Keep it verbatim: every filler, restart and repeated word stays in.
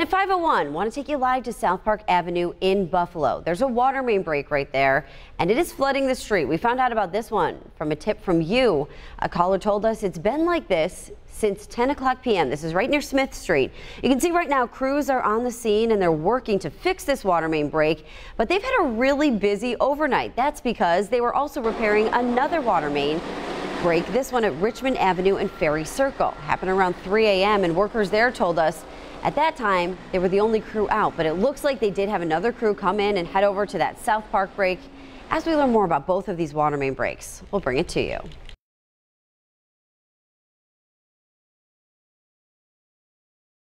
And at five oh one, want to take you live to South Park Avenue in Buffalo. There's a water main break right there, and it is flooding the street. We found out about this one from a tip from you. A caller told us it's been like this since ten o'clock p m This is right near Smith Street. You can see right now crews are on the scene and they're working to fix this water main break, but they've had a really busy overnight. That's because they were also repairing another water main break, this one at Richmond Avenue and Ferry Circle. Happened around three a m and workers there told us at that time they were the only crew out, but it looks like they did have another crew come in and head over to that South Park break. As we learn more about both of these water main breaks, we'll bring it to you.